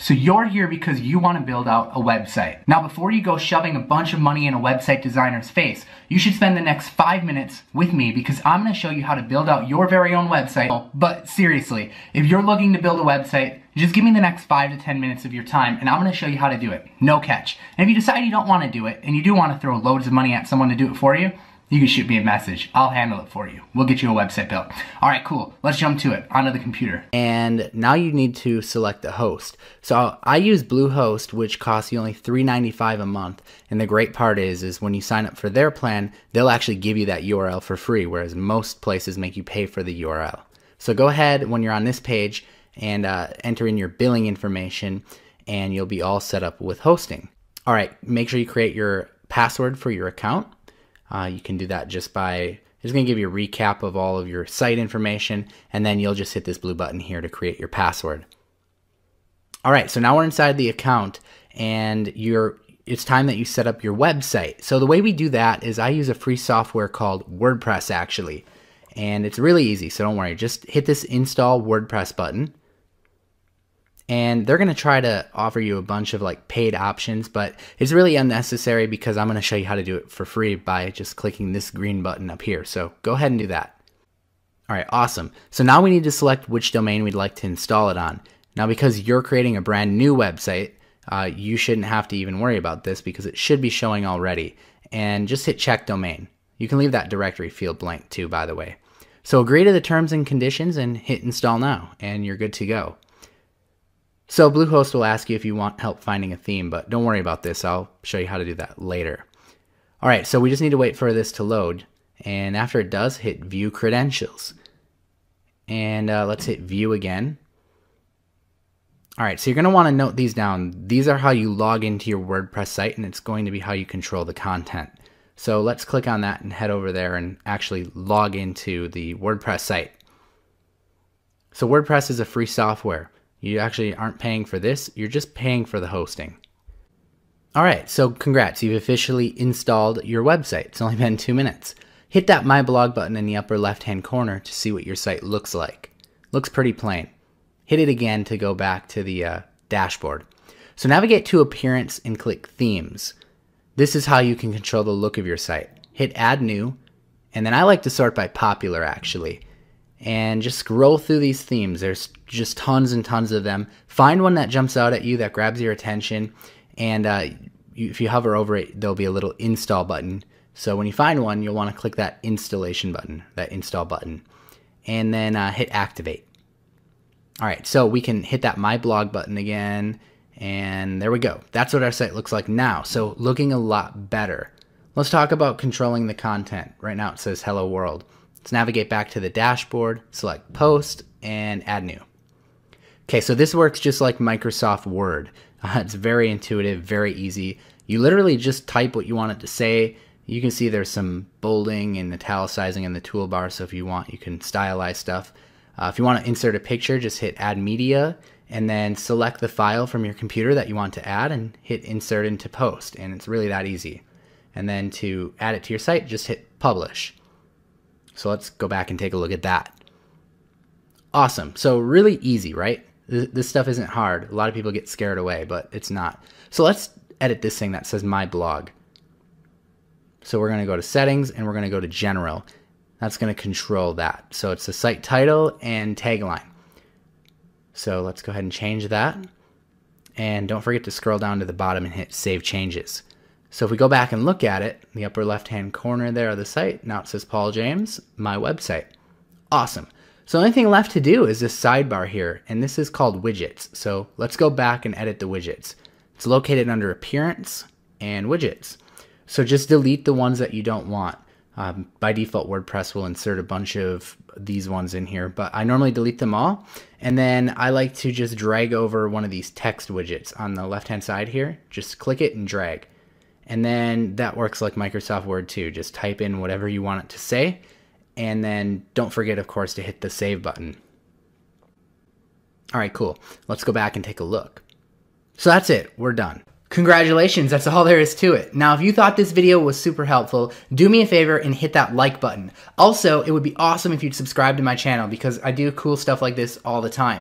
So you're here because you want to build out a website. Now, before you go shoving a bunch of money in a website designer's face, you should spend the next 5 minutes with me because I'm going to show you how to build out your very own website. But seriously, if you're looking to build a website, just give me the next 5 to 10 minutes of your time and I'm going to show you how to do it. No catch. And if you decide you don't want to do it and you do want to throw loads of money at someone to do it for you, you can shoot me a message. I'll handle it for you. We'll get you a website built. All right, cool. Let's jump to it, onto the computer. And now you need to select the host. So I use Bluehost, which costs you only $3.95 a month. And the great part is when you sign up for their plan, they'll actually give you that URL for free, whereas most places make you pay for the URL. So go ahead when you're on this page and enter in your billing information and you'll be all set up with hosting. All right, make sure you create your password for your account. You can do that just by, it's going to give you a recap of all of your site information, and then you'll just hit this blue button here to create your password. All right, so now we're inside the account, and it's time that you set up your website. So the way we do that is I use a free software called WordPress, actually, and it's really easy, so don't worry. Just hit this Install WordPress button, and they're going to try to offer you a bunch of like paid options, but it's really unnecessary because I'm going to show you how to do it for free by just clicking this green button up here. So go ahead and do that. All right, awesome. So now we need to select which domain we'd like to install it on. Now, because you're creating a brand new website, you shouldn't have to even worry about this because it should be showing already. And just hit check domain. You can leave that directory field blank too, by the way. So agree to the terms and conditions and hit install now, and you're good to go. So Bluehost will ask you if you want help finding a theme, but don't worry about this. I'll show you how to do that later. All right, so we just need to wait for this to load. And after it does, hit View Credentials. And let's hit View again. All right, so you're going to want to note these down. These are how you log into your WordPress site, and it's going to be how you control the content. So let's click on that and head over there and actually log into the WordPress site. So WordPress is a free software. You actually aren't paying for this, you're just paying for the hosting. All right, so congrats, you've officially installed your website. It's only been 2 minutes. Hit that My Blog button in the upper left-hand corner to see what your site looks like. Looks pretty plain. Hit it again to go back to the dashboard. So navigate to Appearance and click Themes. This is how you can control the look of your site. Hit Add New, and then I like to sort by popular actually. And just scroll through these themes. There's just tons and tons of them. Find one that jumps out at you, that grabs your attention, and if you hover over it, there'll be a little install button. So when you find one, you'll want to click that installation button, that install button, and then hit activate. All right, so we can hit that My Blog button again, and there we go. That's what our site looks like now, so looking a lot better. Let's talk about controlling the content. Right now it says Hello World. Let's navigate back to the dashboard, select Post, and Add New. Okay, so this works just like Microsoft Word. It's very intuitive, very easy. You literally just type what you want it to say. You can see there's some bolding and italicizing in the toolbar, so if you want, you can stylize stuff. If you want to insert a picture, just hit Add Media, and then select the file from your computer that you want to add, and hit Insert into Post, and it's really that easy. And then to add it to your site, just hit Publish. So let's go back and take a look at that. Awesome, so really easy, right? This stuff isn't hard. A lot of people get scared away, but it's not. So let's edit this thing that says My Blog. So we're gonna go to Settings and we're gonna go to General. That's gonna control that. So it's the site title and tagline. So let's go ahead and change that. And don't forget to scroll down to the bottom and hit Save Changes. So if we go back and look at it, in the upper left-hand corner there of the site, now it says Paul James, my website. Awesome. So the only thing left to do is this sidebar here, and this is called widgets. So let's go back and edit the widgets. It's located under Appearance and Widgets. So just delete the ones that you don't want. By default, WordPress will insert a bunch of these ones in here, but I normally delete them all. And then I like to just drag over one of these text widgets on the left-hand side here. Just click it and drag. And then that works like Microsoft Word too. Just type in whatever you want it to say. And then don't forget, of course, to hit the save button. All right, cool. Let's go back and take a look. So that's it. We're done. Congratulations, that's all there is to it. Now, if you thought this video was super helpful, do me a favor and hit that like button. Also, it would be awesome if you'd subscribe to my channel because I do cool stuff like this all the time.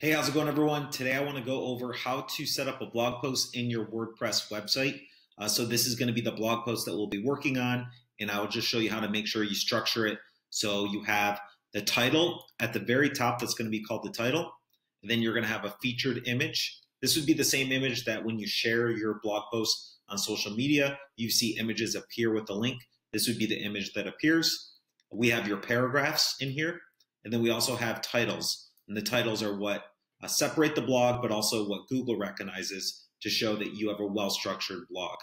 Hey, how's it going, everyone? Today I want to go over how to set up a blog post in your WordPress website. So this is going to be the blog post that we'll be working on, and I will just show you how to make sure you structure it so you have the title at the very top. That's going to be called the title, and then you're going to have a featured image. This would be the same image that when you share your blog post on social media, you see images appear with the link. This would be the image that appears. We have your paragraphs in here, and then we also have titles, and the titles are what separate the blog, but also what Google recognizes to show that you have a well-structured blog.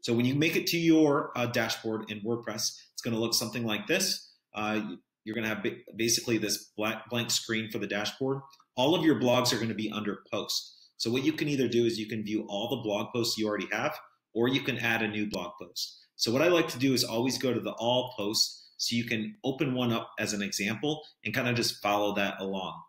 So when you make it to your dashboard in WordPress, it's going to look something like this. You're going to have basically this blank screen for the dashboard. All of your blogs are going to be under post. So what you can either do is you can view all the blog posts you already have, or you can add a new blog post. So what I like to do is always go to the all posts, so you can open one up as an example and kind of just follow that along.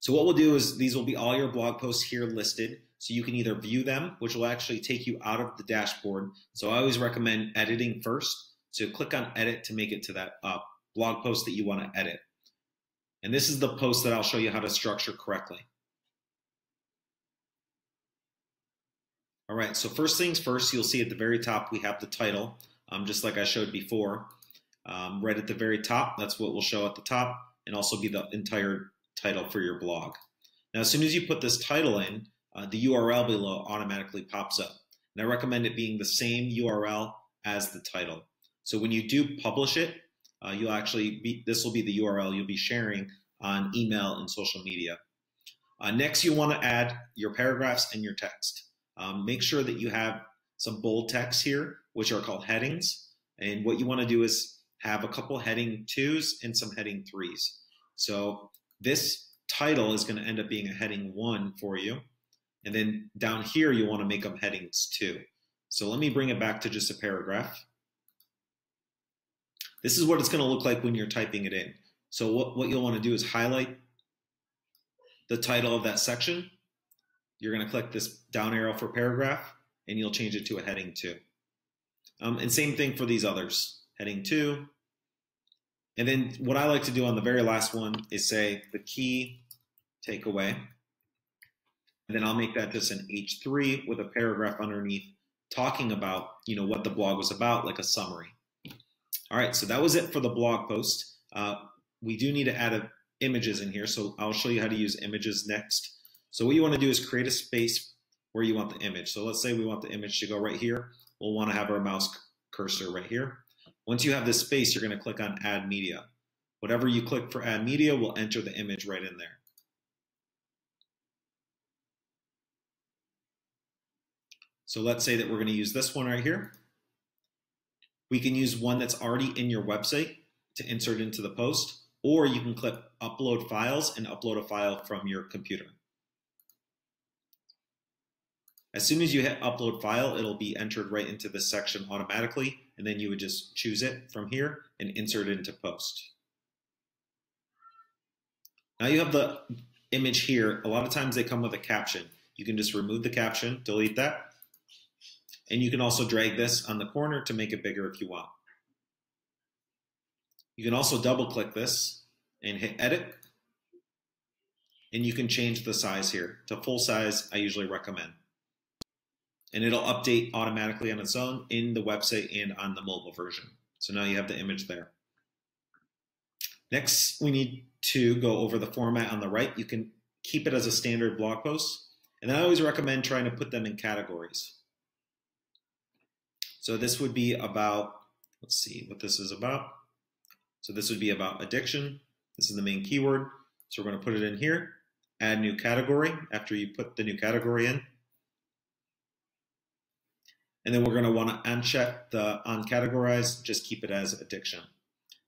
So what we'll do is these will be all your blog posts here listed, so you can either view them, which will actually take you out of the dashboard. So I always recommend editing first. So click on edit to make it to that blog post that you want to edit. And this is the post that I'll show you how to structure correctly. All right, so first things first, you'll see at the very top we have the title, just like I showed before. Right at the very top, that's what will show at the top, and also be the entire title for your blog. Now, as soon as you put this title in, the URL below automatically pops up. And I recommend it being the same URL as the title. So when you do publish it, you'll actually this will be the URL you'll be sharing on email and social media. Next, you want to add your paragraphs and your text. Make sure that you have some bold text here, which are called headings. And what you want to do is have a couple heading twos and some heading threes. So this title is going to end up being a heading one for you. And then down here, you want to make them headings two. So let me bring it back to just a paragraph. This is what it's going to look like when you're typing it in. So what you'll want to do is highlight the title of that section. You're going to click this down arrow for paragraph, and you'll change it to a heading two. And same thing for these others, heading two. And then what I like to do on the very last one is say the key takeaway. And then I'll make that just an H3 with a paragraph underneath talking about, you know, what the blog was about, like a summary. All right, so that was it for the blog post. We do need to add images in here, so I'll show you how to use images next. So what you want to do is create a space where you want the image. So let's say we want the image to go right here. We'll want to have our mouse cursor right here. Once you have this space, you're going to click on Add Media. Whatever you click for Add Media will enter the image right in there. So let's say that we're going to use this one right here. We can use one that's already in your website to insert into the post, or you can click Upload Files and upload a file from your computer. As soon as you hit Upload File, it'll be entered right into this section automatically, and then you would just choose it from here and insert it into post. Now you have the image here. A lot of times they come with a caption. You can just remove the caption, delete that, and you can also drag this on the corner to make it bigger if you want. You can also double-click this and hit Edit, and you can change the size here to full size, I usually recommend. And it'll update automatically on its own in the website and on the mobile version. So now you have the image there. Next, we need to go over the format on the right. You can keep it as a standard blog post. And I always recommend trying to put them in categories. So this would be about, let's see what this is about. So this would be about addiction. This is the main keyword. So we're going to put it in here, add new category after you put the new category in. And then we're going to want to uncheck the uncategorized, just keep it as addiction.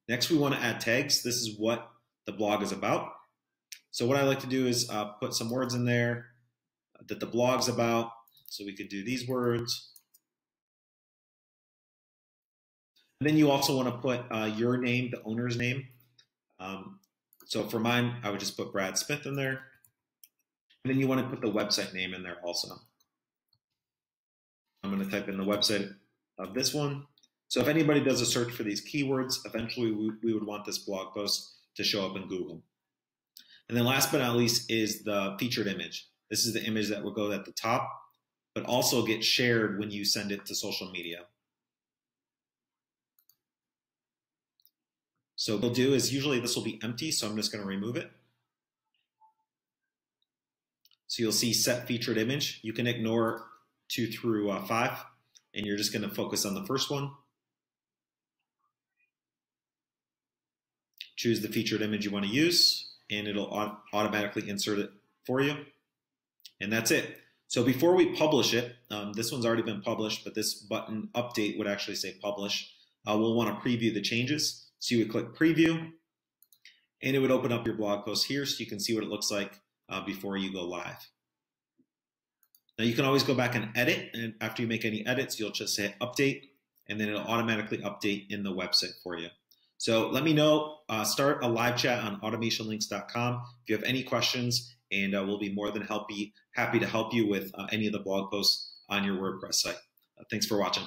Next, we want to add tags. This is what the blog is about. So what I like to do is put some words in there that the blog's about. So we could do these words. And then you also want to put your name, the owner's name. So for mine, I would just put Brad Smith in there. And then you want to put the website name in there also. I'm going to type in the website of this one. So if anybody does a search for these keywords, eventually we would want this blog post to show up in Google. And then last but not least is the featured image. This is the image that will go at the top, but also get shared when you send it to social media. So what we'll do is usually this will be empty, so I'm just going to remove it. So you'll see set featured image. You can ignore 2 through 5, and you're just going to focus on the first one. Choose the featured image you want to use, and it'll automatically insert it for you. And that's it. So before we publish it, this one's already been published, but this button update would actually say publish. We'll want to preview the changes. So you would click preview, and it would open up your blog post here so you can see what it looks like before you go live. Now you can always go back and edit, and after you make any edits, you'll just say update, and then it'll automatically update in the website for you. So let me know, start a live chat on automationlinks.com if you have any questions, and we'll be more than happy to help you with any of the blog posts on your WordPress site. Thanks for watching.